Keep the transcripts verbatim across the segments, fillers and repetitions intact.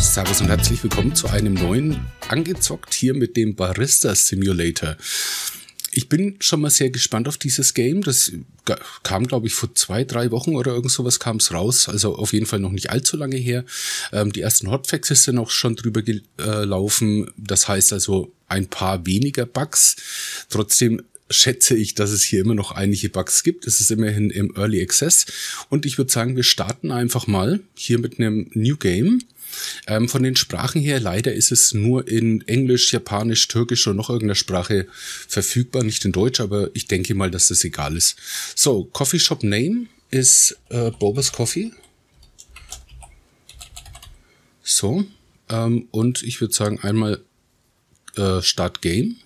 Servus und herzlich willkommen zu einem neuen Angezockt hier mit dem Barista Simulator. Ich bin schon mal sehr gespannt auf dieses Game. Das kam, glaube ich, vor zwei, drei Wochen oder irgend sowas kam es raus. Also auf jeden Fall noch nicht allzu lange her. Ähm, die ersten Hotfixes sind auch schon drüber gelaufen. Das heißt also ein paar weniger Bugs. Trotzdem schätze ich, dass es hier immer noch einige Bugs gibt. Es ist immerhin im Early Access. Und ich würde sagen, wir starten einfach mal hier mit einem New Game. Ähm, von den Sprachen her, leider ist es nur in Englisch, Japanisch, Türkisch und noch irgendeiner Sprache verfügbar, nicht in Deutsch, aber ich denke mal, dass das egal ist. So, Coffee Shop Name ist äh, Boba's Coffee. So, ähm, und ich würde sagen einmal äh, Start Game.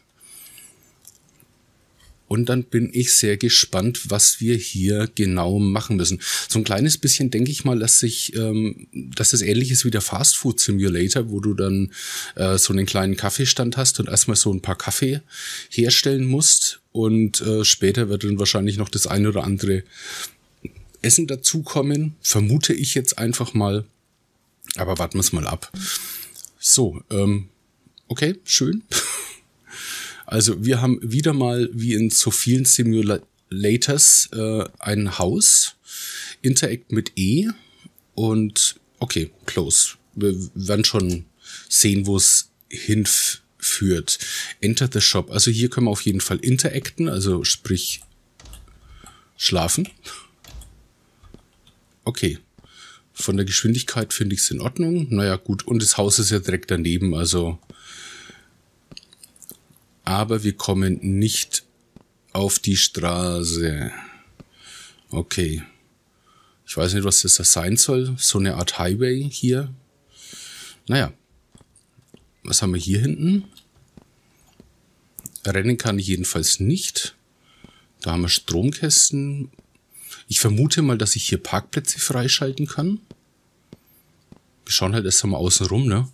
Und dann bin ich sehr gespannt, was wir hier genau machen müssen. So ein kleines bisschen denke ich mal, dass sich, ähm, dass es ähnlich ist wie der Fast Food Simulator, wo du dann äh, so einen kleinen Kaffeestand hast und erstmal so ein paar Kaffee herstellen musst. Und äh, später wird dann wahrscheinlich noch das ein oder andere Essen dazukommen, vermute ich jetzt einfach mal. Aber warten wir es mal ab. So, ähm, okay, schön. Also wir haben wieder mal, wie in so vielen Simulators, äh, ein Haus, Interact mit E und okay, close. Wir werden schon sehen, wo es hinführt. Enter the Shop. Also hier können wir auf jeden Fall interacten, also sprich schlafen. Okay, von der Geschwindigkeit finde ich es in Ordnung. Naja gut, und das Haus ist ja direkt daneben, also... Aber wir kommen nicht auf die Straße. Okay. Ich weiß nicht, was das sein soll. So eine Art Highway hier. Naja. Was haben wir hier hinten? Rennen kann ich jedenfalls nicht. Da haben wir Stromkästen. Ich vermute mal, dass ich hier Parkplätze freischalten kann. Wir schauen halt erst einmal außen rum, ne?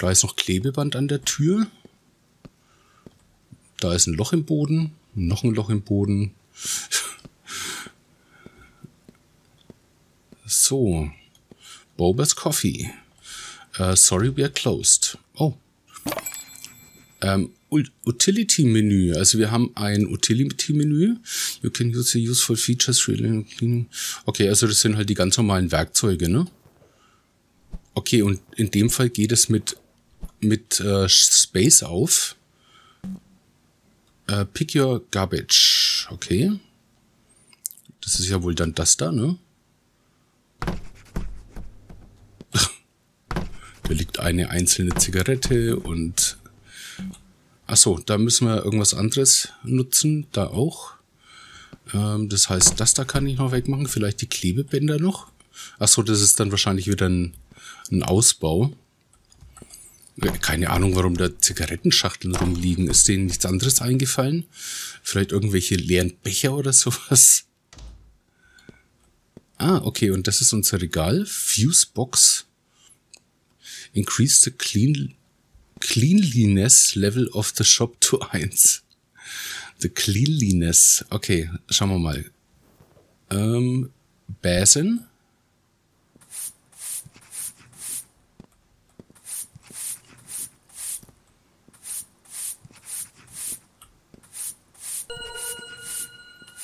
Da ist noch Klebeband an der Tür. Da ist ein Loch im Boden, noch ein Loch im Boden. So, Boba's Coffee. Uh, sorry, we are closed. Oh. Um, Utility-Menü. Also wir haben ein Utility-Menü. You can use the useful features. Okay, also das sind halt die ganz normalen Werkzeuge, ne? Okay, und in dem Fall geht es mit, mit uh, Space auf. Pick your garbage. Okay. Das ist ja wohl dann das da, ne? Da liegt eine einzelne Zigarette und... Achso, da müssen wir irgendwas anderes nutzen. Da auch. Das heißt, das da kann ich noch wegmachen. Vielleicht die Klebebänder noch. Achso, das ist dann wahrscheinlich wieder ein, ein Ausbau. Keine Ahnung, warum da Zigarettenschachteln rumliegen. Ist denen nichts anderes eingefallen? Vielleicht irgendwelche leeren Becher oder sowas? Ah, okay, und das ist unser Regal. Fusebox. Increase the clean, Cleanliness Level of the Shop to eins. The Cleanliness. Okay, schauen wir mal. Ähm, Basin.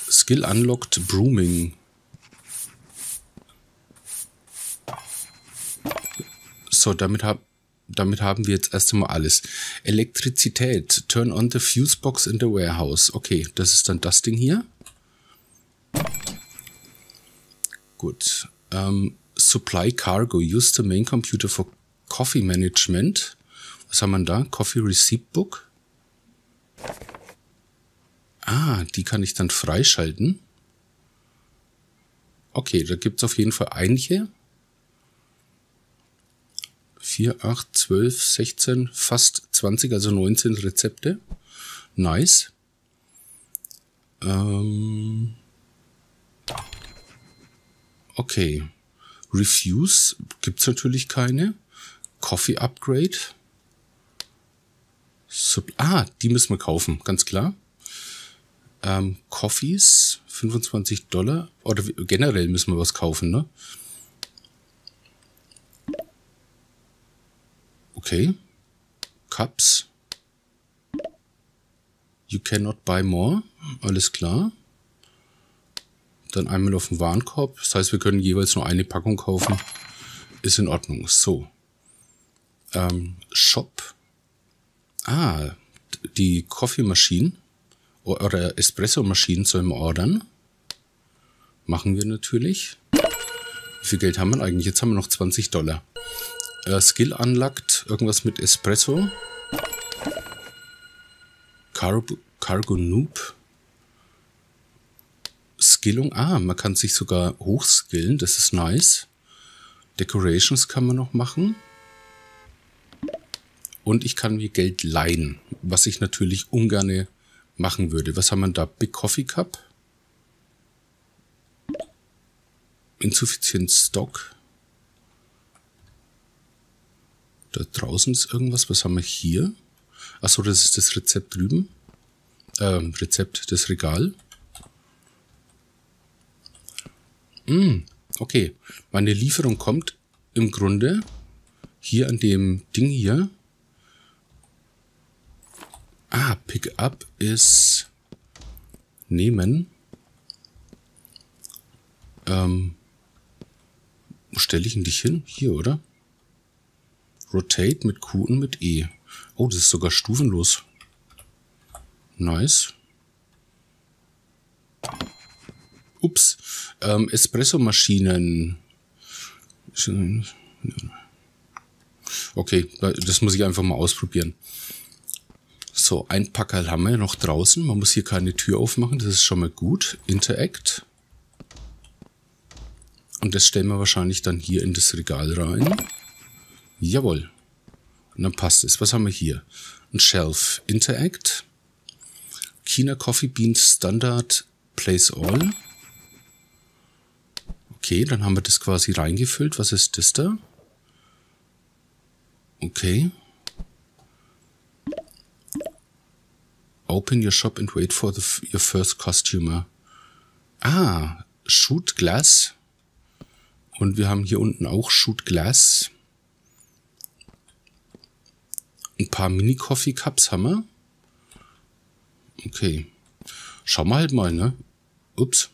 Skill Unlocked Brooming. So, damit habe damit haben wir jetzt erst einmal alles. Elektrizität. Turn on the fuse box in the warehouse. Okay, das ist dann das Ding hier. Gut. Ähm, Supply Cargo. Use the main computer for Coffee Management. Was haben wir da? Coffee Receipt Book. Ah, die kann ich dann freischalten. Okay, da gibt es auf jeden Fall einige. vier, acht, zwölf, sechzehn, fast zwanzig, also neunzehn Rezepte. Nice. Ähm okay. Refuse gibt es natürlich keine. Coffee Upgrade. Sub ah, die müssen wir kaufen, ganz klar. Ähm, Coffees, fünfundzwanzig Dollar. Oder generell müssen wir was kaufen, ne? Okay. Cups. You cannot buy more. Alles klar. Dann einmal auf den Warenkorb. Das heißt, wir können jeweils nur eine Packung kaufen. Ist in Ordnung. So. Ähm, Shop. Ah, die Kaffeemaschinen oder Espressomaschinen sollen wir ordern. Machen wir natürlich. Wie viel Geld haben wir eigentlich? Jetzt haben wir noch zwanzig Dollar. Äh, Skill unlocked, irgendwas mit Espresso. Car Cargo Noob. Skillung. Ah, man kann sich sogar hochskillen, das ist nice. Decorations kann man noch machen. Und ich kann mir Geld leihen, was ich natürlich ungern machen würde. Was haben wir da? Big Coffee Cup. Insuffizient Stock. Da draußen ist irgendwas. Was haben wir hier? Achso, das ist das Rezept drüben. Ähm, Rezept, das Regal. Mm, okay, meine Lieferung kommt im Grunde hier an dem Ding hier. Ah, Pick Up ist nehmen. Ähm, wo stelle ich ihn dich hin? Hier, oder? Rotate mit Q und mit E. Oh, das ist sogar stufenlos. Nice. Ups. Ähm, Espressomaschinen. Okay, das muss ich einfach mal ausprobieren. So, ein Packerl haben wir noch draußen. Man muss hier keine Tür aufmachen, das ist schon mal gut. Interact. Und das stellen wir wahrscheinlich dann hier in das Regal rein. Jawohl. Und dann passt es. Was haben wir hier? Ein Shelf. Interact. China Coffee Beans Standard. Place All. Okay, dann haben wir das quasi reingefüllt. Was ist das da? Okay. Open your shop and wait for the f your first customer. Ah, Shoot Glass. Und wir haben hier unten auch Shoot Glass. Ein paar Mini-Coffee-Cups haben wir. Okay. Schauen wir halt mal, ne? Ups.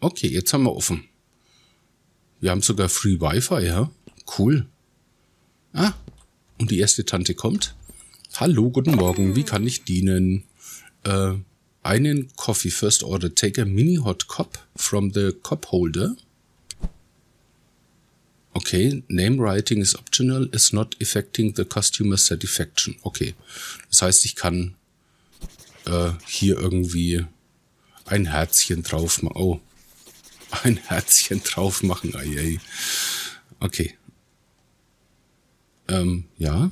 Okay, jetzt haben wir offen. Wir haben sogar Free Wi-Fi, ja? Cool. Ah, und die erste Tante kommt. Hallo, guten Morgen, wie kann ich dienen? Äh, einen Coffee First Order. Take a mini hot cup from the cup holder. Okay, name writing is optional, is not affecting the customer satisfaction. Okay, das heißt, ich kann äh, hier irgendwie ein Herzchen drauf machen. Oh, ein Herzchen drauf machen, ai, ai. Okay. Ähm, ja.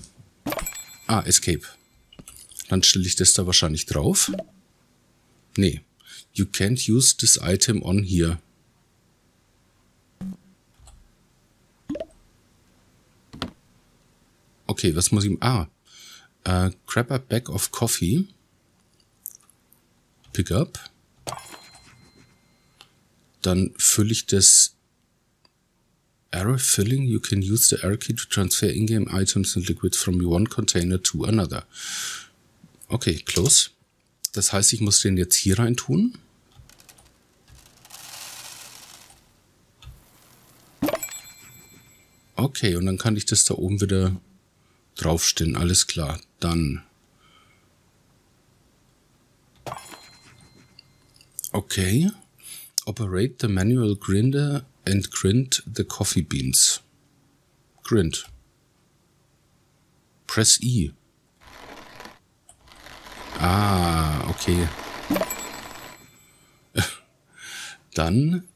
Ah, Escape. Dann stelle ich das da wahrscheinlich drauf. Nee. You can't use this item on here. Okay, was muss ich... Ah. Uh, grab a bag of coffee. Pick up. Dann fülle ich das... Error filling, you can use the arrow key to transfer in-game items and liquids from one container to another. Okay, close. Das heißt, ich muss den jetzt hier rein tun. Okay, und dann kann ich das da oben wieder draufstellen. Alles klar. Dann. Okay. Operate the manual grinder and grind the coffee beans. Grind. Press E. Ah, okay. Dann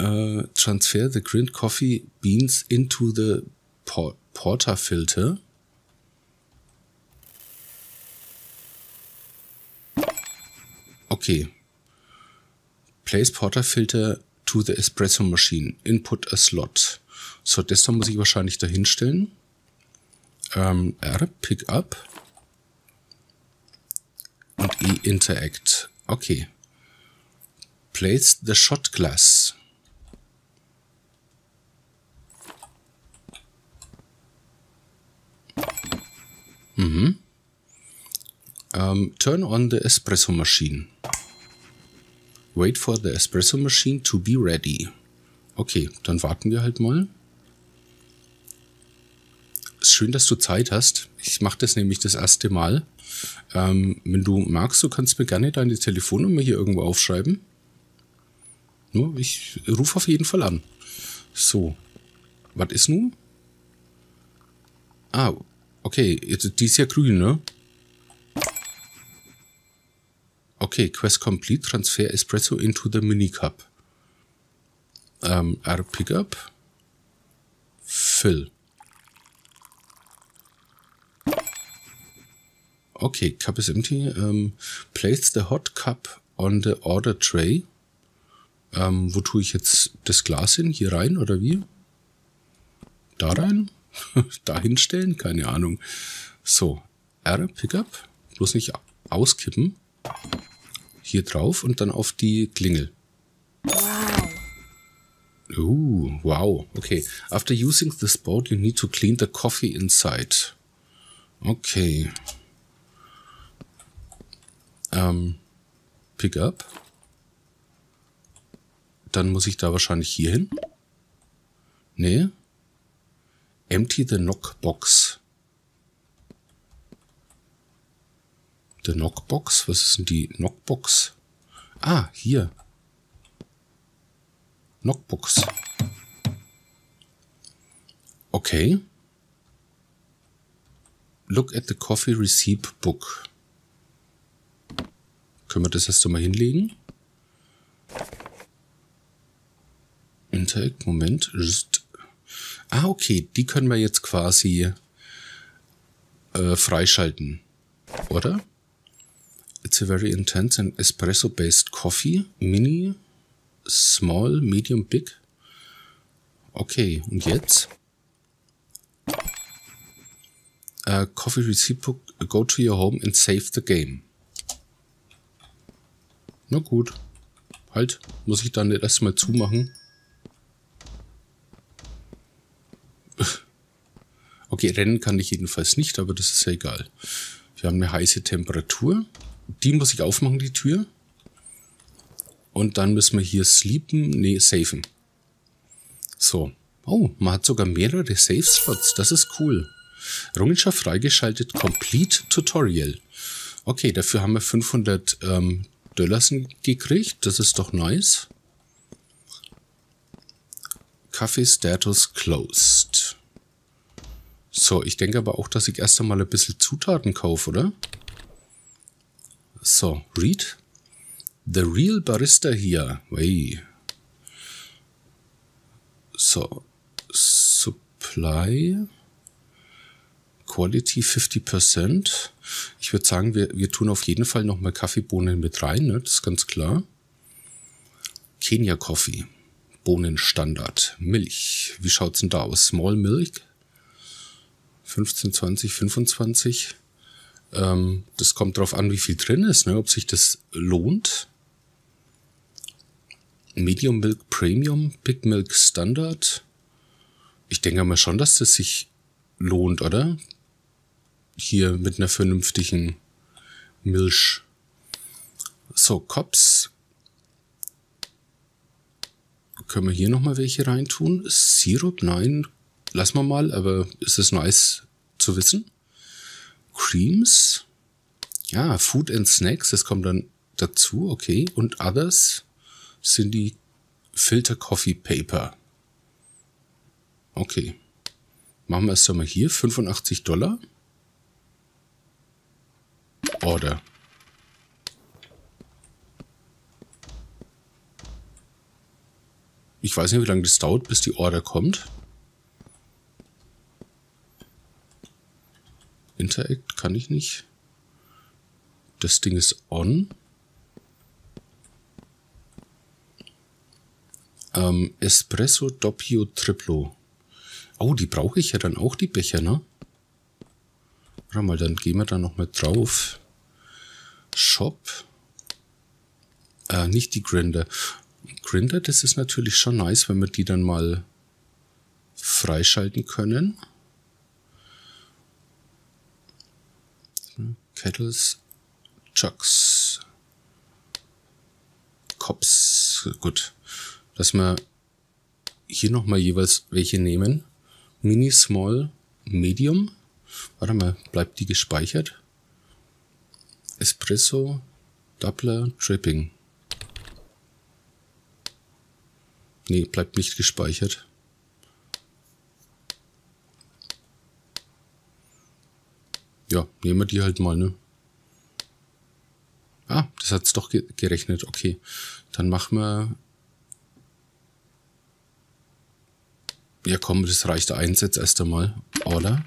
uh, transfer the grind coffee beans into the por portafilter. Okay. Place Portafilter to the espresso machine. Input a slot. So, das da muss ich wahrscheinlich dahin stellen. Ähm, R, pick up. Und E, interact. Okay. Place the shot glass. Mhm. Ähm, turn on the espresso machine. Wait for the espresso machine to be ready. Okay, dann warten wir halt mal. Ist schön, dass du Zeit hast. Ich mache das nämlich das erste Mal. Ähm, wenn du magst, du kannst mir gerne deine Telefonnummer hier irgendwo aufschreiben. Nur, ich rufe auf jeden Fall an. So, was ist nun? Ah, okay, die ist ja grün, ne? Okay, Quest Complete, Transfer Espresso into the Minicup. Ähm, R Pickup. Fill. Okay, Cup is empty. Ähm, place the hot cup on the order tray. Ähm, wo tue ich jetzt das Glas hin? Hier rein oder wie? Da rein? Da hinstellen? Keine Ahnung. So, R Pickup. Bloß nicht auskippen. Hier drauf und dann auf die Klingel. Wow. Uh, wow. Okay. After using this board, you need to clean the coffee inside. Okay. Ähm, pick up. Dann muss ich da wahrscheinlich hier hin. Nee. Empty the knock box. The knockbox? Was ist denn die knockbox? Ah, hier. Knockbox. Okay. Look at the coffee receipt book. Können wir das erst einmal hinlegen? Interact, Moment. Ah, okay. Die können wir jetzt quasi äh, freischalten. Oder? It's a very intense and espresso-based coffee. Mini, small, medium, big. Okay, und jetzt? Uh, coffee receipt book, go to your home and save the game. Na gut. Halt, muss ich dann erstmal zumachen. Okay, rennen kann ich jedenfalls nicht, aber das ist ja egal. Wir haben eine heiße Temperatur. Die muss ich aufmachen, die Tür. Und dann müssen wir hier sleepen, nee, safen. So. Oh, man hat sogar mehrere Safe-Slots. Das ist cool. Errungenschaft freigeschaltet, Complete Tutorial. Okay, dafür haben wir fünfhundert ähm, Dollars gekriegt. Das ist doch nice. Kaffee Status Closed. So, ich denke aber auch, dass ich erst einmal ein bisschen Zutaten kaufe, oder? So, read. The real barista here. Hey. So, supply. Quality fifty percent. Ich würde sagen, wir, wir tun auf jeden Fall nochmal Kaffeebohnen mit rein, ne? Das ist ganz klar. Kenia Coffee. Bohnenstandard. Milch. Wie schaut es denn da aus? Small Milk. fünfzehn, zwanzig, fünfundzwanzig. Ähm, das kommt drauf an, wie viel drin ist, ne? Ob sich das lohnt. Medium Milk Premium, Big Milk Standard. Ich denke mal schon, dass das sich lohnt, oder? Hier mit einer vernünftigen Milch. So, Cups. Können wir hier nochmal welche reintun? Sirup? Nein. lassen wir mal, aber es ist nice zu wissen. Creams. Ja, Food and Snacks, das kommt dann dazu, okay. Und Others sind die Filter Coffee Paper. Okay. Machen wir es doch mal hier, fünfundachtzig Dollar. Order. Ich weiß nicht, wie lange das dauert, bis die Order kommt. Interact kann ich nicht. Das Ding ist on. Ähm, Espresso Doppio Triplo. Oh, die brauche ich ja dann auch, die Becher, ne? Warte mal, dann gehen wir da nochmal drauf. Shop. Äh, nicht die Grinder. Grinder, das ist natürlich schon nice, wenn wir die dann mal freischalten können. Kettles, Chucks, Cops. Gut, dass wir hier nochmal jeweils welche nehmen. Mini, Small, Medium. Warte mal, bleibt die gespeichert? Espresso, Doppler, Dripping. Nee, bleibt nicht gespeichert. Ja, nehmen wir die halt mal, ne? Ah, das hat's doch ge- gerechnet. Okay, dann machen wir... Ja komm, das reicht eins jetzt erst einmal. Order.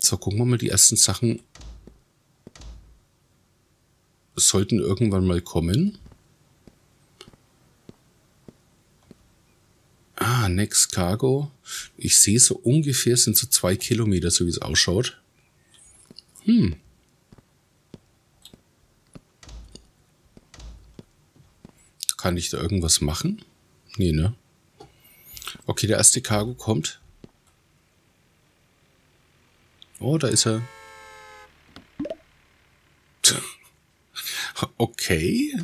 So, gucken wir mal, die ersten Sachen sollten irgendwann mal kommen. Ah, Next Cargo. Ich sehe so ungefähr, sind so zwei Kilometer, so wie es ausschaut. Hm. Kann ich da irgendwas machen? Nee, ne? Okay, der erste Cargo kommt. Oh, da ist er. Okay.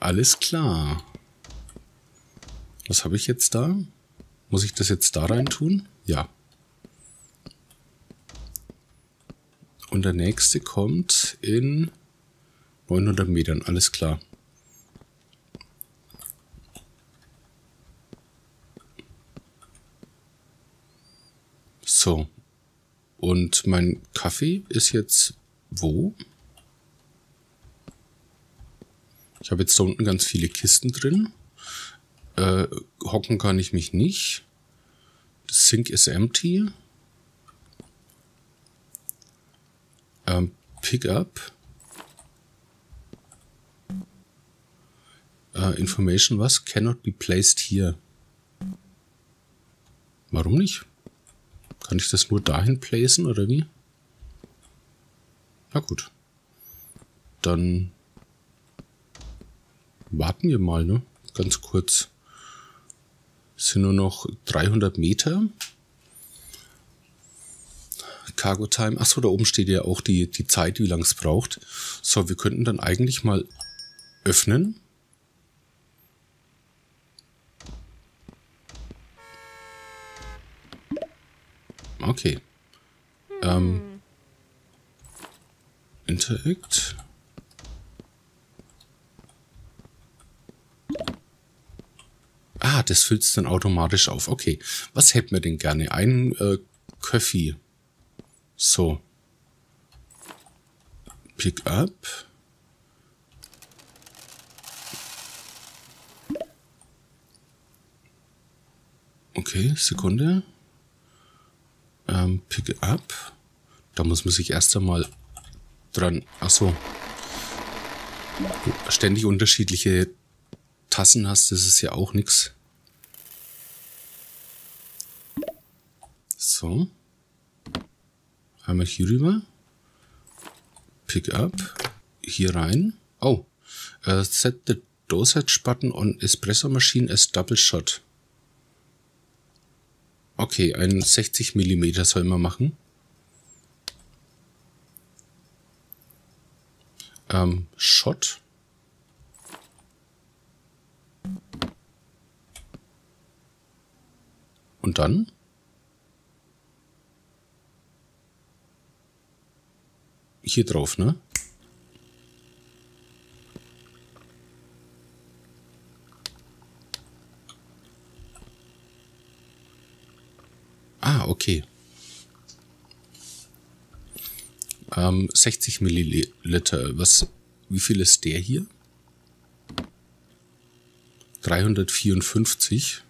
Alles klar. Was habe ich jetzt da? Muss ich das jetzt da rein tun? Ja. Und der nächste kommt in neunhundert Metern. Alles klar. So. Und mein Kaffee ist jetzt wo? Ich habe jetzt da unten ganz viele Kisten drin. Äh, hocken kann ich mich nicht. Das Sink ist empty. Ähm, pick up. Äh, information was? Cannot be placed here. Warum nicht? Kann ich das nur dahin placen oder wie? Na gut. Dann warten wir mal, ne? Ganz kurz. Es sind nur noch dreihundert Meter. Cargo Time. Achso, da oben steht ja auch die, die Zeit, wie lange es braucht. So, wir könnten dann eigentlich mal öffnen. Okay. Ähm, Interact. Ah, das füllt es dann automatisch auf. Okay. Was hätten wir denn gerne? Einen äh, Kaffee. So. Pick up. Okay, Sekunde. Ähm, pick up. Da muss man sich erst einmal dran... Achso. Ständig unterschiedliche Tassen hast, das ist ja auch nichts. So. Einmal hier rüber. Pick up. Hier rein. Oh. Uh, set the dosage button on espresso machine as double shot. Okay, einen sechzig Millimeter soll man machen. Ähm, Shot. Und dann? Hier drauf, ne? Ah, okay. Ähm, sechzig Milliliter. Was, wie viel ist der hier? dreihundertvierundfünfzig.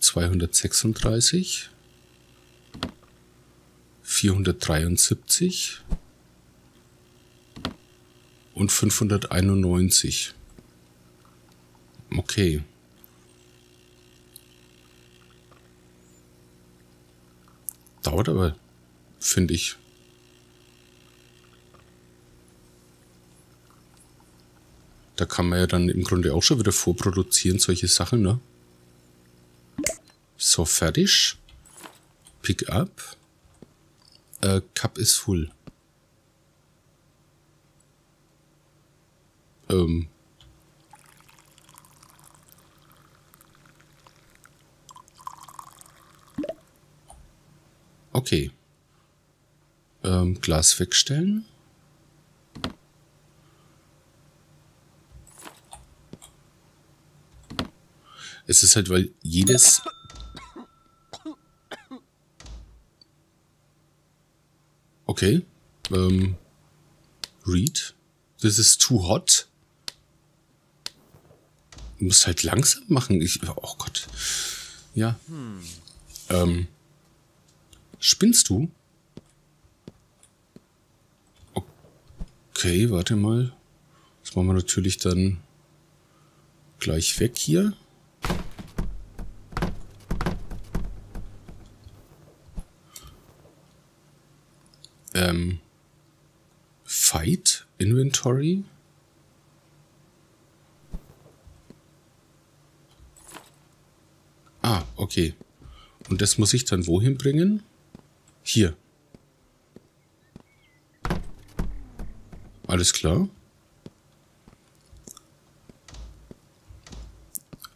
zweihundertsechsunddreißig. vierhundertdreiundsiebzig und fünfhunderteinundneunzig. Okay. Dauert aber, finde ich. Da kann man ja dann im Grunde auch schon wieder vorproduzieren, solche Sachen, ne? So, fertig. Pick up. Uh, Cup is full. Ähm. Okay. Ähm, Glas wegstellen. Es ist halt, weil jedes... Okay, ähm, read. This is too hot. Du musst halt langsam machen. Ich, oh Gott. Ja. Hm. Ähm, spinnst du? Okay, warte mal. Das machen wir natürlich dann gleich weg hier. Ähm, Fight, Inventory. Ah, okay. Und das muss ich dann wohin bringen? Hier. Alles klar.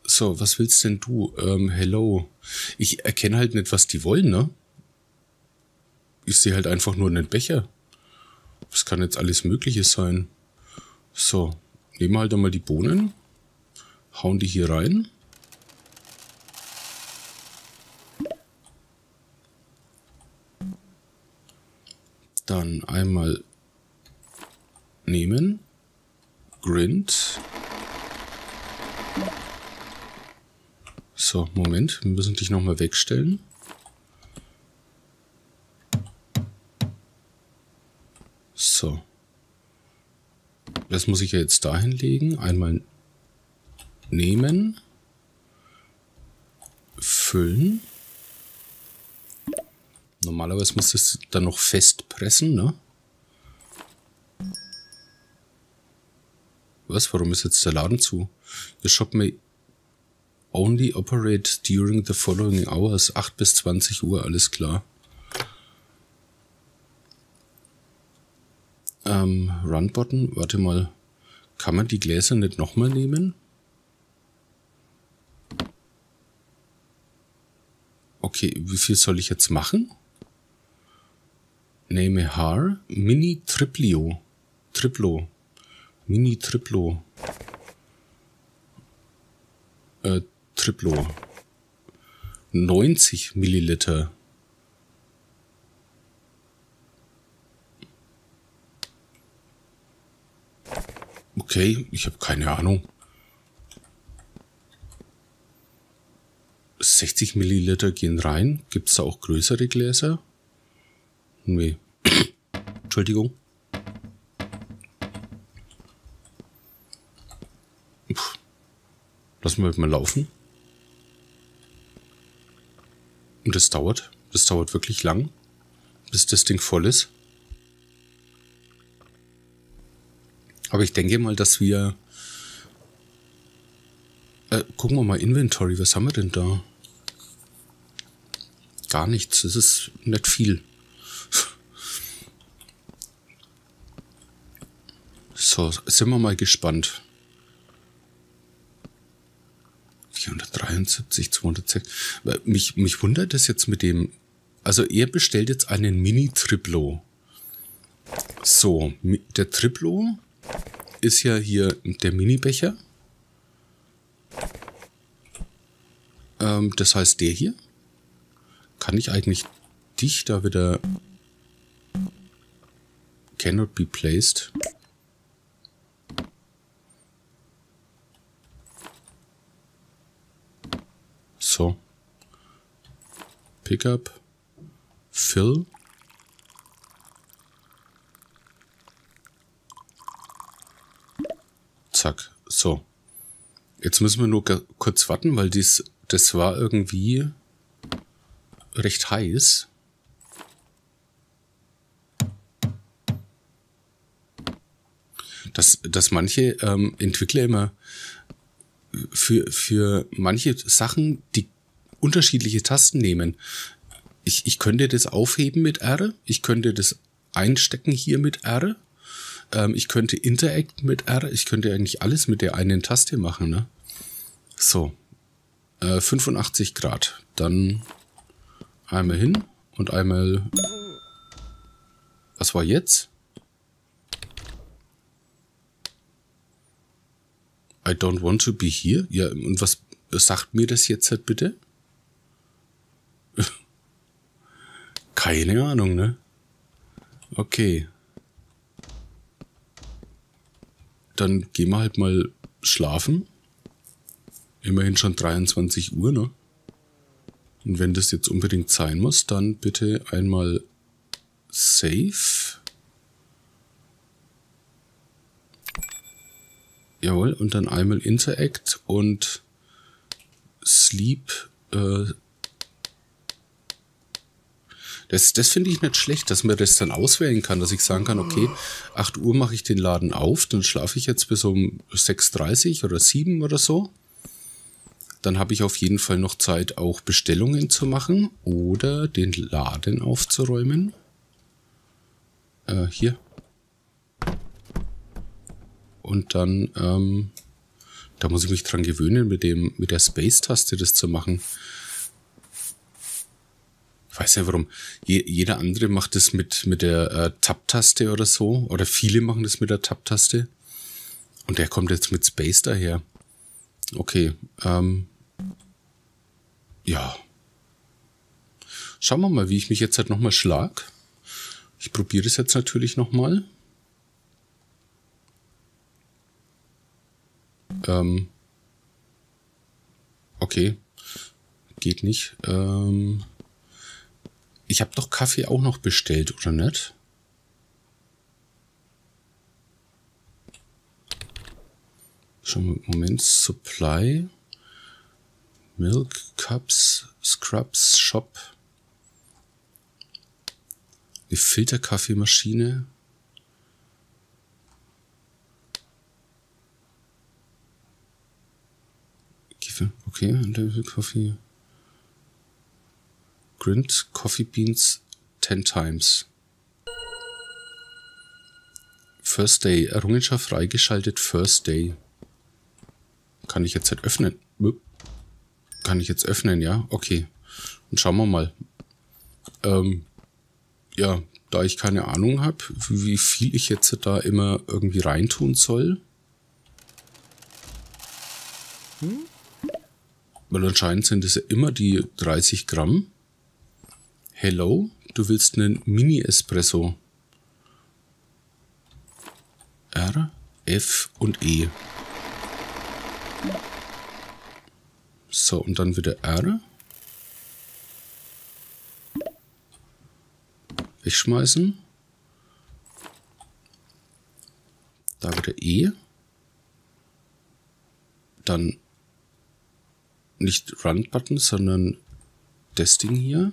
So, was willst denn du? Ähm, hello. Ich erkenne halt nicht, was die wollen, ne? Ich sehe halt einfach nur einen Becher. Das kann jetzt alles Mögliche sein. So, nehmen wir halt einmal die Bohnen. Hauen die hier rein. Dann einmal nehmen. Grind. So, Moment. Wir müssen dich nochmal wegstellen. So. Das muss ich ja jetzt dahin legen. Einmal nehmen. Füllen. Normalerweise muss das dann noch festpressen, ne? Was? Warum ist jetzt der Laden zu? The shop may only operate during the following hours. acht bis zwanzig Uhr, alles klar. Ähm, Run-Button, warte mal. Kann man die Gläser nicht nochmal nehmen? Okay, wie viel soll ich jetzt machen? Nehme Haar. Mini Triplio. Triplo. Mini Triplo. Äh, Triplo. neunzig Milliliter. Okay, ich habe keine Ahnung. sechzig Milliliter gehen rein. Gibt es da auch größere Gläser? Nee. Entschuldigung. Puh. Lassen wir halt mal laufen. Und das dauert. Das dauert wirklich lang, bis das Ding voll ist. Aber ich denke mal, dass wir... Äh, gucken wir mal Inventory. Was haben wir denn da? Gar nichts. Das ist nicht viel. So, sind wir mal gespannt. vierhundertdreiundsiebzig, zweihundertsechs. Mich, mich wundert das jetzt mit dem... Also er bestellt jetzt einen Mini-Triplo. So, der Triplo ist ja hier der Mini-Becher. Ähm, das heißt, der hier. Kann ich eigentlich dich da wieder... Cannot be placed. So. Pickup. Fill. Zack. So. Jetzt müssen wir nur kurz warten, weil dies, das war irgendwie recht heiß. Dass, dass manche ähm, Entwickler immer für, für manche Sachen die unterschiedliche Tasten nehmen. Ich, ich könnte das aufheben mit R, ich könnte das einstecken hier mit R, ähm, ich könnte Interact mit R, ich könnte eigentlich alles mit der einen Taste machen, ne? So, äh, fünfundachtzig Grad, dann einmal hin und einmal, was war jetzt? I don't want to be here. Ja, und was sagt mir das jetzt halt bitte? Keine Ahnung, ne? Okay. Dann gehen wir halt mal schlafen. Immerhin schon dreiundzwanzig Uhr, ne? Und wenn das jetzt unbedingt sein muss, dann bitte einmal save. Jawohl, und dann einmal Interact und Sleep. Äh, Das, das finde ich nicht schlecht, dass man das dann auswählen kann, dass ich sagen kann, okay, acht Uhr mache ich den Laden auf, dann schlafe ich jetzt bis um sechs Uhr dreißig oder sieben oder so. Dann habe ich auf jeden Fall noch Zeit, auch Bestellungen zu machen oder den Laden aufzuräumen. Äh, hier. Und dann, ähm, da muss ich mich dran gewöhnen, mit dem, mit der Space-Taste das zu machen. Ich weiß ja warum. Je, jeder andere macht das mit, mit der äh, Tab-Taste oder so. Oder viele machen das mit der Tab-Taste. Und der kommt jetzt mit Space daher. Okay. Ähm, ja. Schauen wir mal, wie ich mich jetzt halt nochmal schlag. Ich probiere es jetzt natürlich nochmal. Ähm, okay. Geht nicht. Ähm... Ich habe doch Kaffee auch noch bestellt, oder nicht? Schon Moment, Supply, Milk, Cups, Scrubs, Shop, eine Filterkaffeemaschine. Okay, Level Coffee. Print Coffee Beans ten times. First Day. Errungenschaft freigeschaltet. First Day. Kann ich jetzt halt öffnen. Kann ich jetzt öffnen, ja? Okay. Und schauen wir mal. Ähm, ja, da ich keine Ahnung habe, wie viel ich jetzt da immer irgendwie reintun soll. Weil anscheinend sind es ja immer die dreißig Gramm. Hello, du willst einen Mini-Espresso. R, F und E. So, und dann wieder R. Wegschmeißen. Da wieder E. Dann nicht Run-Button, sondern das Ding hier.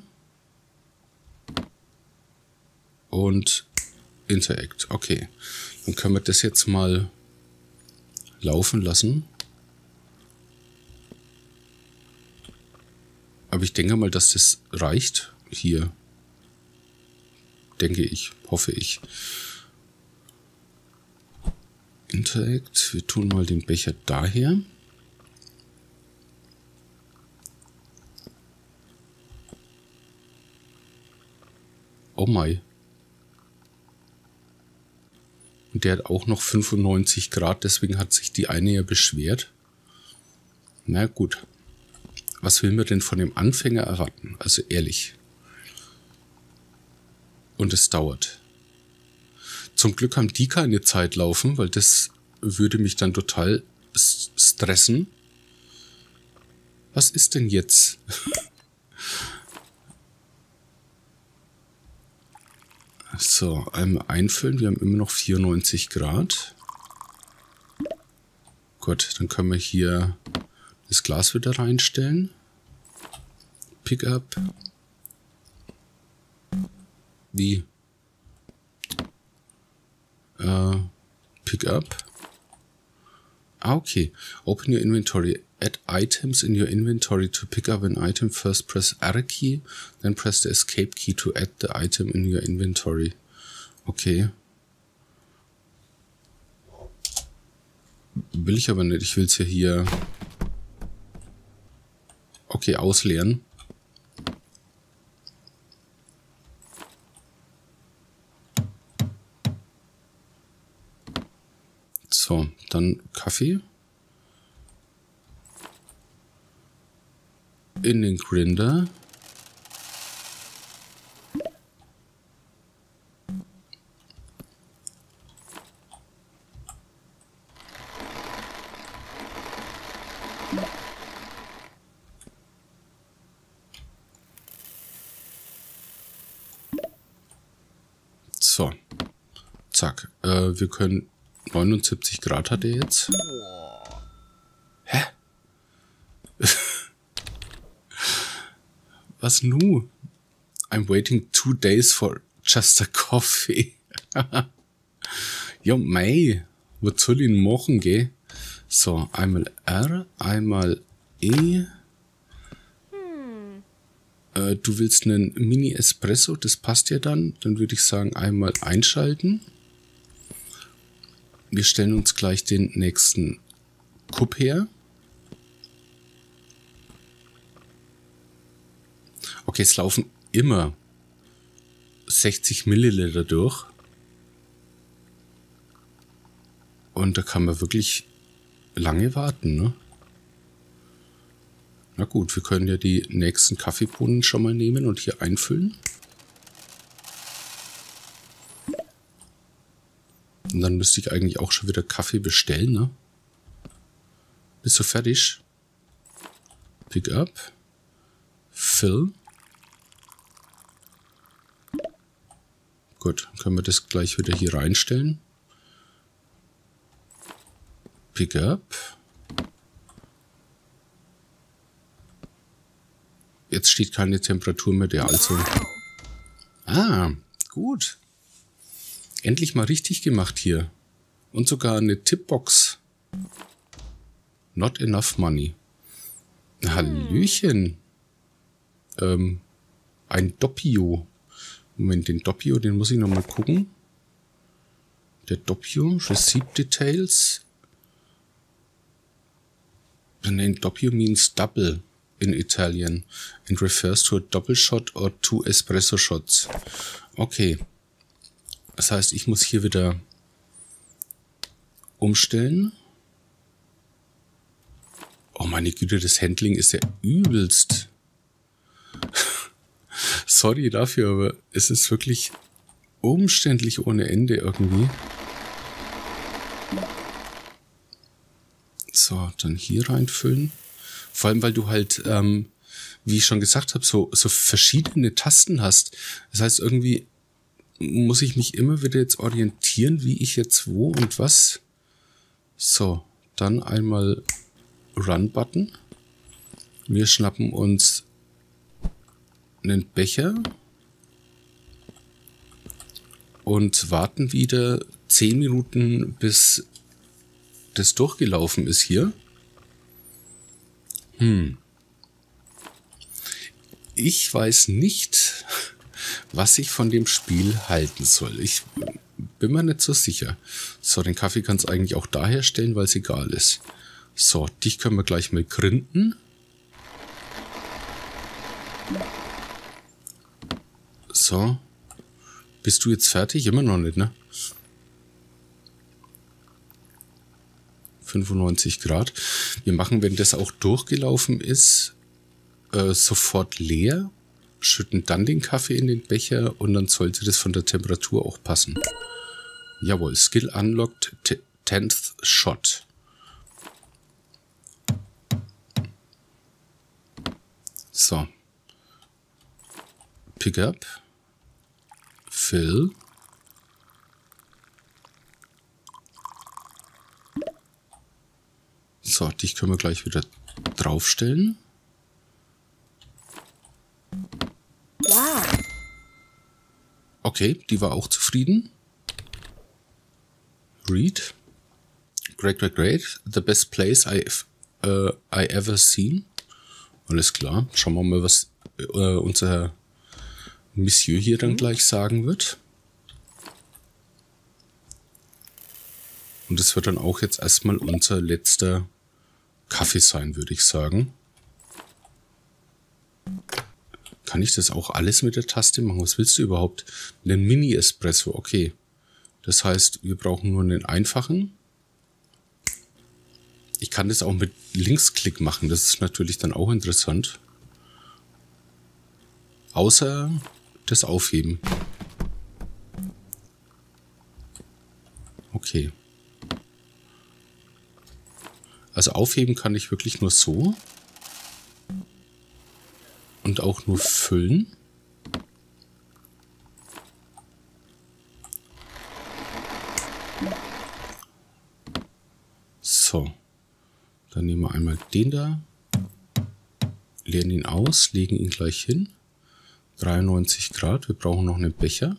Und Interact. Okay. Dann können wir das jetzt mal laufen lassen. Aber ich denke mal, dass das reicht. Hier. Denke ich. Hoffe ich. Interact. Wir tun mal den Becher daher. Oh mein. Und der hat auch noch fünfundneunzig Grad, deswegen hat sich die eine ja beschwert. Na gut. Was will man denn von dem Anfänger erwarten? Also ehrlich. Und es dauert. Zum Glück haben die keine Zeit laufen, weil das würde mich dann total stressen. Was ist denn jetzt? So, einmal einfüllen. Wir haben immer noch vierundneunzig Grad. Gut, dann können wir hier das Glas wieder reinstellen. Pickup. Wie? Äh, Pickup. Ah, okay. Open your inventory. Add items in your inventory to pick up an item. First press R key, then press the escape key to add the item in your inventory. Okay. Will ich aber nicht. Ich will es ja hier... Okay, ausleeren. So, dann Kaffee. In den Grinder. So. Zack. Äh, wir können... neunundsiebzig Grad hat er jetzt. Hä? Was nu? I'm waiting two days for just a coffee. Jo, mei. Was soll ich denn machen, gell? So, einmal R, einmal E. Hm. Äh, du willst einen Mini-Espresso, das passt ja dann. Dann würde ich sagen, einmal einschalten. Wir stellen uns gleich den nächsten Cup her. Okay, es laufen immer sechzig Milliliter durch. Und da kann man wirklich lange warten, ne? Na gut, wir können ja die nächsten Kaffeebohnen schon mal nehmen und hier einfüllen. Und dann müsste ich eigentlich auch schon wieder Kaffee bestellen, ne? Bist du fertig? Pick up. Fill. Gut, können wir das gleich wieder hier reinstellen. Pick up. Jetzt steht keine Temperatur mehr da, also... Ah, gut. Endlich mal richtig gemacht hier. Und sogar eine Tippbox. Not enough money. Hallöchen. Ähm, ein Doppio. Moment, den Doppio, den muss ich nochmal gucken. Der Doppio, Receipt Details. The name Doppio means double in Italian and refers to a double shot or two espresso shots. Okay. Das heißt, ich muss hier wieder umstellen. Oh meine Güte, das Handling ist ja übelst. Sorry dafür, aber es ist wirklich umständlich ohne Ende irgendwie. So, dann hier reinfüllen. Vor allem, weil du halt, ähm, wie ich schon gesagt habe, so, so verschiedene Tasten hast. Das heißt, irgendwie... muss ich mich immer wieder jetzt orientieren, wie ich jetzt wo und was. So, dann einmal Run-Button. Wir schnappen uns einen Becher und warten wieder zehn Minuten, bis das durchgelaufen ist hier. Hm. Ich weiß nicht... was ich von dem Spiel halten soll. Ich bin mir nicht so sicher. So, den Kaffee kannst du eigentlich auch da herstellen, weil es egal ist. So, dich können wir gleich mal grinden. So. Bist du jetzt fertig? Immer noch nicht, ne? fünfundneunzig Grad. Wir machen, wenn das auch durchgelaufen ist, äh, sofort leer, schütten dann den Kaffee in den Becher und dann sollte das von der Temperatur auch passen. Jawohl, Skill unlocked, tenth Shot. So. Pick up. Fill. So, dich können wir gleich wieder draufstellen. Okay, die war auch zufrieden. Read. Great, great, great. The best place I've uh, I ever seen. Alles klar. Schauen wir mal, was uh, unser Monsieur hier dann gleich sagen wird. Und das wird dann auch jetzt erstmal unser letzter Kaffee sein, würde ich sagen. Kann ich das auch alles mit der Taste machen? Was willst du überhaupt? Einen Mini-Espresso, okay. Das heißt, wir brauchen nur einen einfachen. Ich kann das auch mit Linksklick machen. Das ist natürlich dann auch interessant. Außer das Aufheben. Okay. Also aufheben kann ich wirklich nur so. Und auch nur füllen. So. Dann nehmen wir einmal den da. Leeren ihn aus, legen ihn gleich hin. dreiundneunzig Grad. Wir brauchen noch einen Becher.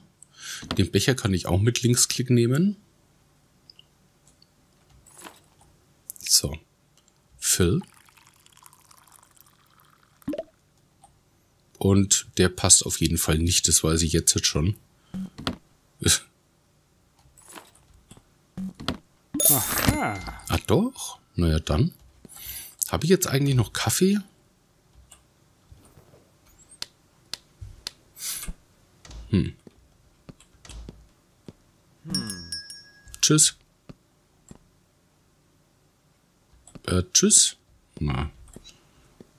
Den Becher kann ich auch mit Linksklick nehmen. So. Fill. Und der passt auf jeden Fall nicht, das weiß ich jetzt, jetzt schon. Aha. Ah doch? Naja, dann. Habe ich jetzt eigentlich noch Kaffee? Hm. Hm. Tschüss. Äh, tschüss. Na.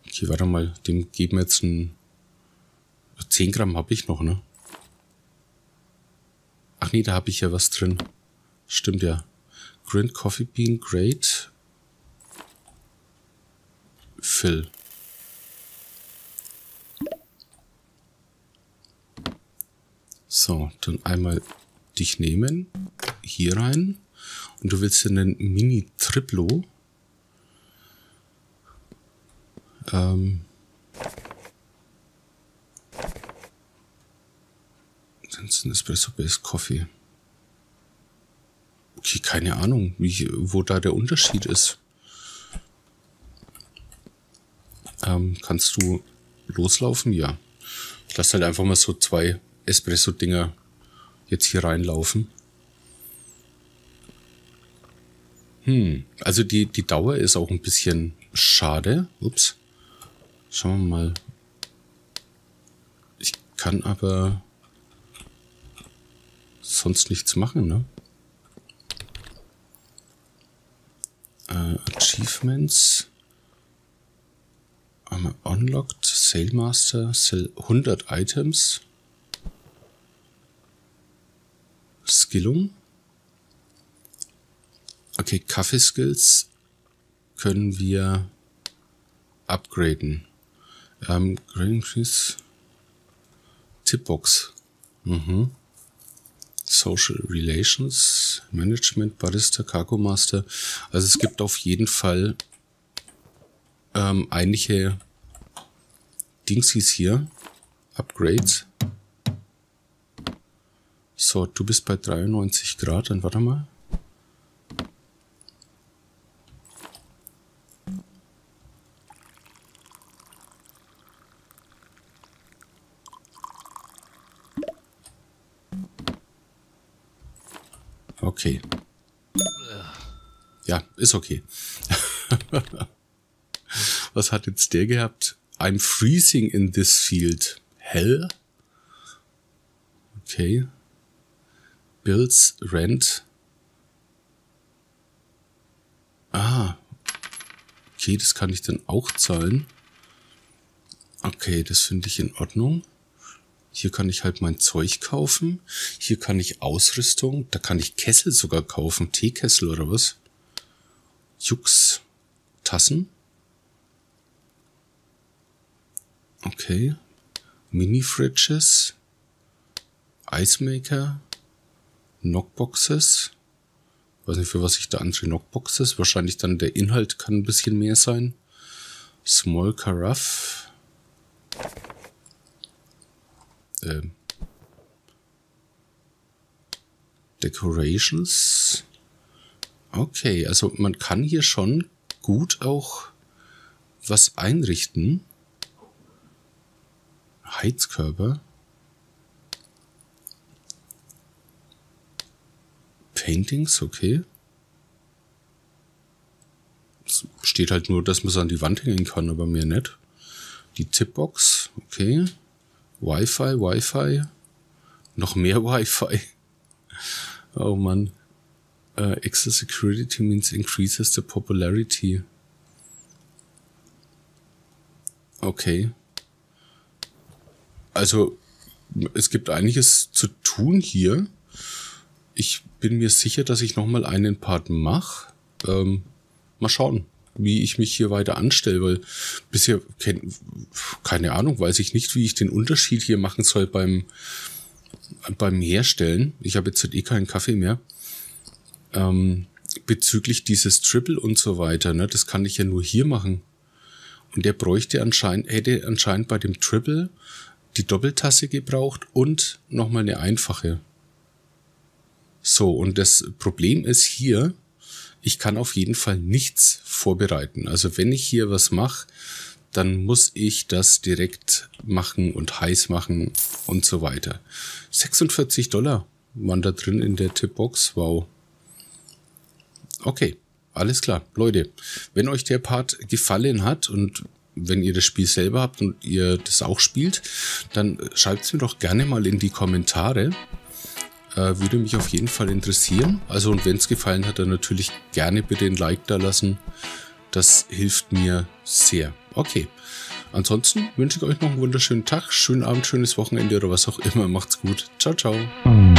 Okay, warte mal. Dem geben wir jetzt ein... zehn Gramm habe ich noch, ne? Ach nee, da habe ich ja was drin. Stimmt ja. Grind Coffee Bean, great. Fill. So, dann einmal dich nehmen, hier rein. Und du willst ja einen Mini-Triplo. Ähm. Dann ist ein Espresso-Based Coffee. Okay, keine Ahnung, wie, wo da der Unterschied ist. Ähm, kannst du loslaufen? Ja. Ich lasse halt einfach mal so zwei Espresso-Dinger jetzt hier reinlaufen. Hm, also die, die Dauer ist auch ein bisschen schade. Ups. Schauen wir mal. Ich kann aber sonst nichts machen, ne? Äh, Achievements. Einmal unlocked. Sale Master. Sell hundert Items. Skillung. Okay, Kaffee-Skills können wir upgraden. Ähm, Tipbox. Mhm. Social Relations, Management, Barista, Cargo Master. Also es gibt auf jeden Fall ähm, einige Dingsies hier. Upgrades. So, du bist bei dreiundneunzig Grad, dann warte mal. Okay. Ja, ist okay. Was hat jetzt der gehabt? I'm freezing in this field. Hell? Okay. Bills, Rent. Ah. Okay, das kann ich dann auch zahlen. Okay, das finde ich in Ordnung. Hier kann ich halt mein Zeug kaufen. Hier kann ich Ausrüstung. Da kann ich Kessel sogar kaufen. Teekessel oder was? Jux. Tassen. Okay. Mini-Fridges. Eismaker. Knockboxes. Weiß nicht, für was ich da andere Knockboxes. Wahrscheinlich dann der Inhalt kann ein bisschen mehr sein. Small Carafe. Ähm. Decorations. Okay, also man kann hier schon gut auch was einrichten. Heizkörper. Paintings, okay. Es steht halt nur, dass man es an die Wand hängen kann, aber mehr nicht. Die Tipbox, okay. Wi-Fi, Wi-Fi. Noch mehr Wi-Fi. Oh Mann. Uh, extra security means increases the popularity. Okay. Also, es gibt einiges zu tun hier. Ich bin mir sicher, dass ich nochmal einen Part mache. Ähm, mal schauen, wie ich mich hier weiter anstelle, weil bisher, keine Ahnung, weiß ich nicht, wie ich den Unterschied hier machen soll beim, beim Herstellen. Ich habe jetzt eh keinen Kaffee mehr. Ähm, bezüglich dieses Triple und so weiter, ne, das kann ich ja nur hier machen. Und der bräuchte anscheinend, hätte anscheinend bei dem Triple die Doppeltasse gebraucht und nochmal eine einfache. So, und das Problem ist hier, ich kann auf jeden Fall nichts vorbereiten. Also wenn ich hier was mache, dann muss ich das direkt machen und heiß machen und so weiter. sechsundvierzig Dollar waren da drin in der Tippbox. Wow. Okay, alles klar. Leute, wenn euch der Part gefallen hat und wenn ihr das Spiel selber habt und ihr das auch spielt, dann schreibt es mir doch gerne mal in die Kommentare. Würde mich auf jeden Fall interessieren. Also und wenn es gefallen hat, dann natürlich gerne bitte ein Like da lassen. Das hilft mir sehr. Okay. Ansonsten wünsche ich euch noch einen wunderschönen Tag, schönen Abend, schönes Wochenende oder was auch immer. Macht's gut. Ciao, ciao.